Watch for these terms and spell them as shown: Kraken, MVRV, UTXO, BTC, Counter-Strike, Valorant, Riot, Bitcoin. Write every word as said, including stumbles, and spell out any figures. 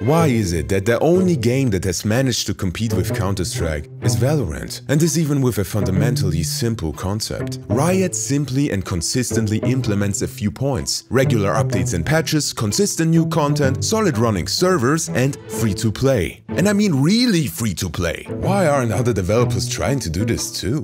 Why is it that the only game that has managed to compete with Counter-Strike is Valorant, and this even with a fundamentally simple concept? Riot simply and consistently implements a few points: regular updates and patches, consistent new content, solid running servers, and free-to-play. And I mean really free-to-play. Why aren't other developers trying to do this too?